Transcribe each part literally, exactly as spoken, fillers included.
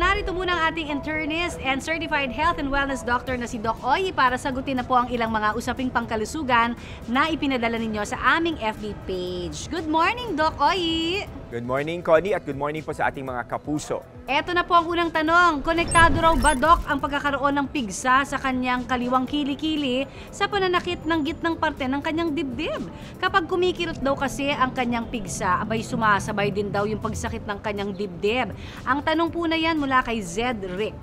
narito muna ang ating internist and certified health and wellness doctor na si Doc Oyie para sagutin na po ang ilang mga usaping pangkalusugan na ipinadala ninyo sa aming F B page. Good morning, Doc Oyie! Good morning, Connie, at good morning po sa ating mga kapuso. Eto na po ang unang tanong. Konektado raw ba, Doc, ang pagkakaroon ng pigsa sa kanyang kaliwang kilikili sa pananakit ng gitnang parte ng kanyang dibdib? Kapag kumikirot daw kasi ang kanyang pigsa, abay sumasabay din daw yung pagsakit ng kanyang dibdib. Ang tanong po na yan mula kay Cedric.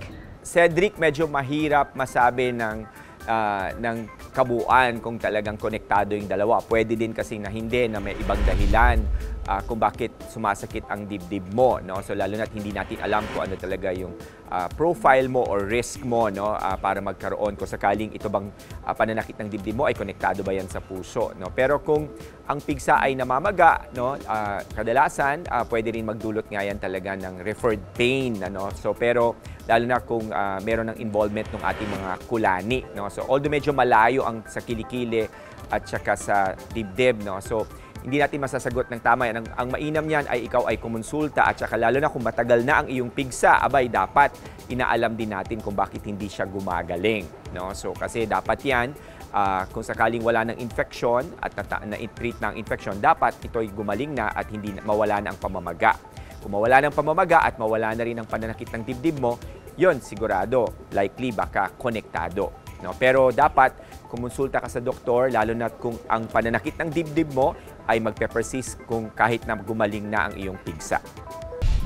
Cedric, medyo mahirap masabi ng, uh, ng kabuuan kung talagang konektado yung dalawa. Pwede din kasi na hindi, na may ibang dahilan Uh, kung bakit sumasakit ang dibdib mo, no? So lalo na't hindi natin alam kung ano talaga yung uh, profile mo or risk mo, no? Uh, para magkaroon kung sakaling ito bang uh, pananakit ng dibdib mo ay konektado ba yan sa puso, no? Pero kung ang pigsa ay namamaga, no? Uh, kadalasan uh, pwede rin magdulot nga yan talaga ng referred pain, ano? So pero lalo na kung uh, meron ng involvement ng ating mga kulani, no? So although medyo malayo ang sa kilikili at saka sa dibdib, no? So hindi natin masasagot ng tama yan. Ang, ang mainam niyan ay ikaw ay kumonsulta at saka lalo na kung matagal na ang iyong pigsa, abay dapat inaalam din natin kung bakit hindi siya gumagaling, no? So kasi dapat yan, uh, kung sakaling wala ng infection at na-treat na ang infection, dapat ito'y gumaling na at hindi na, mawala na ang pamamaga. Kung mawala ng pamamaga at mawala na rin ang pananakit ng dibdib mo, yon sigurado, likely baka konektado, no? Pero dapat kumonsulta ka sa doktor, lalo na kung ang pananakit ng dibdib mo ay magpe-persist kung kahit na gumaling na ang iyong pigsa.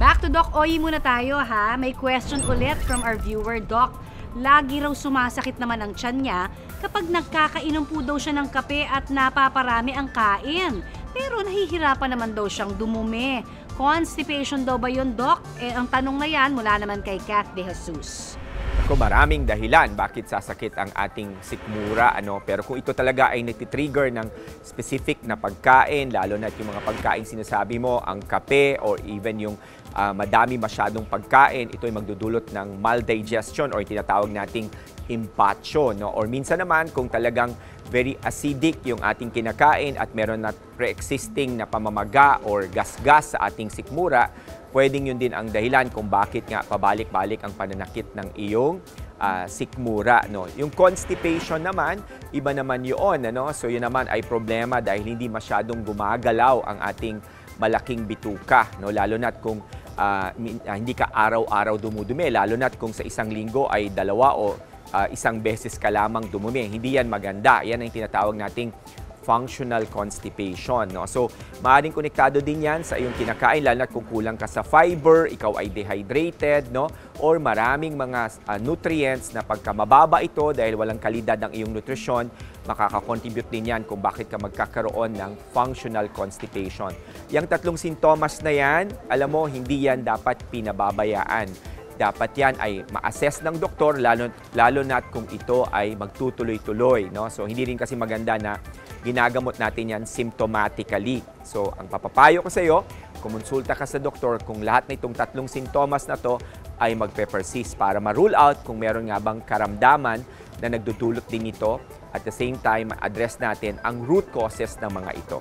Back to Doc Oyie muna tayo, ha? May question ulit from our viewer, Doc. Lagi raw sumasakit naman ang tiyan niya kapag nagkakainom po daw siya ng kape at napaparami ang kain. Pero nahihirapan naman daw siyang dumumi. Constipation daw ba yun, Doc? Eh, ang tanong na yan mula naman kay Kath de Jesus. Ako, maraming dahilan bakit sasakit ang ating sikmura, ano? Pero kung ito talaga ay nagtitrigger ng specific na pagkain, lalo na yung mga pagkain sinasabi mo, ang kape or even yung uh, madami masyadong pagkain, ito ay magdudulot ng maldigestion or tinatawag nating impacho, no? Or minsan naman kung talagang very acidic yung ating kinakain at meron na pre-existing na pamamaga or gasgas sa ating sikmura, pwedeng yun din ang dahilan kung bakit nga pabalik-balik ang pananakit ng iyong uh, sikmura, no? Yung constipation naman, iba naman yun, ano? So yun naman ay problema dahil hindi masyadong gumagalaw ang ating malaking bituka, no? Lalo na't kung uh, hindi ka araw-araw dumudumi, lalo na't kung sa isang linggo ay dalawa o Uh, isang beses ka lamang dumumi. Hindi yan maganda. Yan ang tinatawag nating functional constipation, no? So, maaaring konektado din yan sa iyong kinakain, lalo na kung kulang ka sa fiber, ikaw ay dehydrated, no? Or maraming mga uh, nutrients na pagka mababa ito dahil walang kalidad ng iyong nutrisyon, makaka-contribute din yan kung bakit ka magkakaroon ng functional constipation. Yang tatlong sintomas na yan, alam mo, hindi yan dapat pinababayaan. Dapat yan ay ma-assess ng doktor, lalo, lalo na kung ito ay magtutuloy-tuloy, no? So, hindi rin kasi maganda na ginagamot natin yan symptomatically. So, ang papapayo ko sa iyo, kumonsulta ka sa doktor kung lahat na itong tatlong sintomas na to ay magpe-persist para ma-rule out kung meron nga bang karamdaman na nagdudulot din ito. At the same time, ma-address natin ang root causes ng mga ito.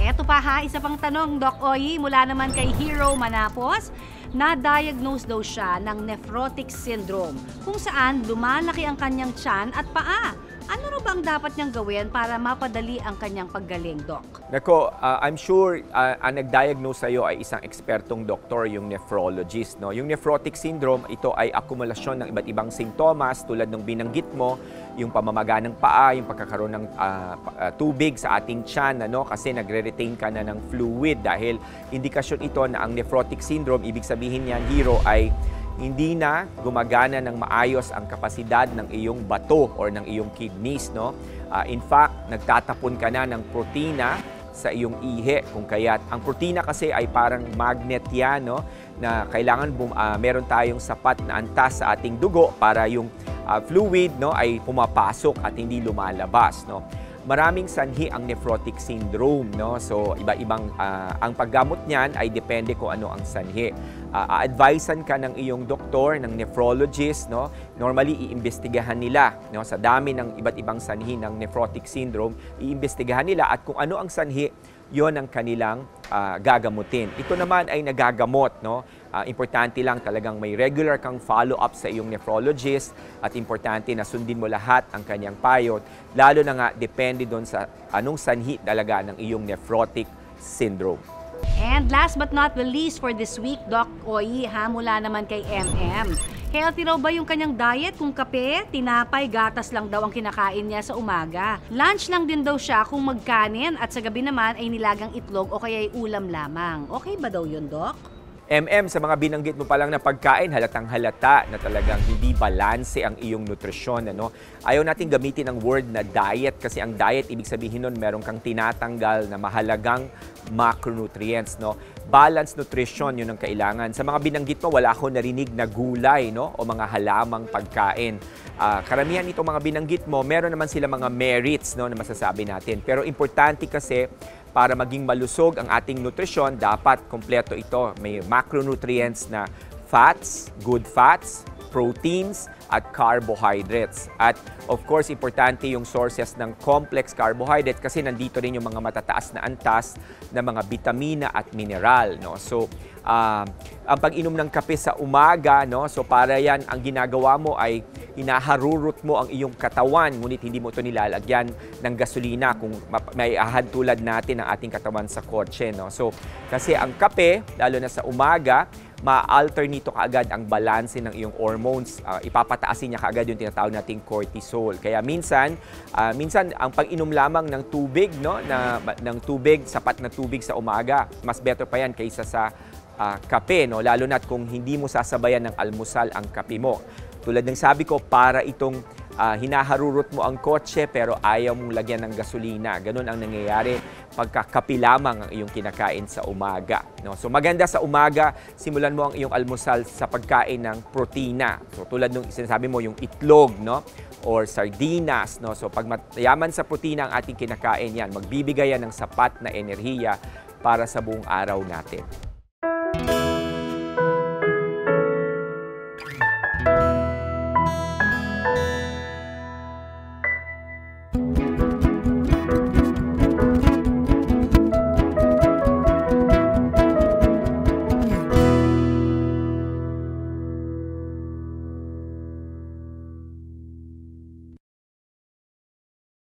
Eto pa, ha, isa pang tanong, Doc Oyie, mula naman kay Hero Manapos. Na-diagnose daw siya ng nephrotic syndrome, kung saan lumalaki ang kanyang tiyan at paa. Ano ro bang dapat niyang gawin para mapadali ang kanyang paggaling, Doc? Nako, uh, I'm sure uh, ang nag-diagnose sa'yo ay isang ekspertong doktor, yung nephrologist, no? Yung nephrotic syndrome, ito ay akumulasyon ng iba't ibang sintomas tulad ng binanggit mo, yung pamamaga ng paa, yung pagkakaroon ng uh, tubig sa ating tiyan, ano? Kasi nagre-retain ka na ng fluid dahil indikasyon ito na ang nephrotic syndrome, ibig sabihin niyan, Hero, ay hindi na gumagana ng maayos ang kapasidad ng iyong bato or ng iyong kidneys, no? Uh, in fact, nagtatapon ka na ng protina sa iyong ihe, kung kaya't ang protina kasi ay parang magnet yan, no? Na kailangan bum, uh, meron tayong sapat na antas sa ating dugo para yung uh, fluid, no, ay pumapasok at hindi lumalabas, no? Maraming sanhi ang nephrotic syndrome, no? So, iba-ibang uh, ang paggamot niyan ay depende kung ano ang sanhi. Uh, a-advisean ka ng iyong doktor, ng nephrologist, no? Normally, iimbestigahan nila, no? Sa dami ng iba't ibang sanhi ng nephrotic syndrome, iimbestigahan nila at kung ano ang sanhi, 'yon ang kanilang uh, gagamutin. Ito naman ay nagagamot, no? Uh, importante lang talagang may regular kang follow-up sa iyong nephrologist at importante na sundin mo lahat ang kanyang payo, lalo na nga depende doon sa anong sanhi talaga ng iyong nephrotic syndrome. And last but not the least for this week, Doc Oyie, ha, mula naman kay M M. Healthy raw ba yung kanyang diet kung kape, tinapay, gatas lang daw ang kinakain niya sa umaga? Lunch lang din daw siya kung magkanin at sa gabi naman ay nilagang itlog o kaya ay ulam lamang. Okay ba daw yun, Doc? M M, sa mga binanggit mo pa lang na pagkain, halatang halata na talagang hindi balanse ang iyong nutrisyon. Ano? Ayaw natin gamitin ang word na diet kasi ang diet, ibig sabihin nun, meron kang tinatanggal na mahalagang macronutrients. No? Balanced nutrition, yun ang kailangan. Sa mga binanggit mo, wala akong narinig na gulay, no? O mga halamang pagkain. Uh, karamihan itong mga binanggit mo, meron naman sila mga merits, no, na masasabi natin. Pero importante kasi, para maging malusog ang ating nutrisyon, dapat kompleto ito. May macronutrients na fats, good fats, proteins, at carbohydrates. At of course, importante yung sources ng complex carbohydrates kasi nandito rin yung mga matataas na antas na mga bitamina at mineral. No? So, uh, ang pag-inom ng kape sa umaga, no? So para yan, ang ginagawa mo ay inaharurot mo ang iyong katawan, ngunit hindi mo ito nilalagyan ng gasolina kung may ahad tulad natin ang ating katawan sa kotse. No? So, kasi ang kape, lalo na sa umaga, ma-alter nito kaagad ang balanse ng iyong hormones. Uh, ipapataasin niya kaagad yung tinatawag nating cortisol. Kaya minsan, uh, minsan ang pag-inom lamang ng tubig, no? Na, ng tubig, sapat na tubig sa umaga, mas better pa yan kaysa sa uh, kape. No? Lalo na kung hindi mo sasabayan ng almusal ang kape mo. Tulad ng sabi ko, para itong uh, hinaharurot mo ang kotse pero ayaw mong lagyan ng gasolina. Ganun ang nangyayari pagkakapi lamang ang iyong kinakain sa umaga. No? So maganda sa umaga, simulan mo ang iyong almusal sa pagkain ng protina. So tulad ng sinasabi mo, yung itlog, no? Or sardinas. No? So pag mayaman sa protina ang ating kinakain yan, magbibigay yan ng sapat na enerhiya para sa buong araw natin.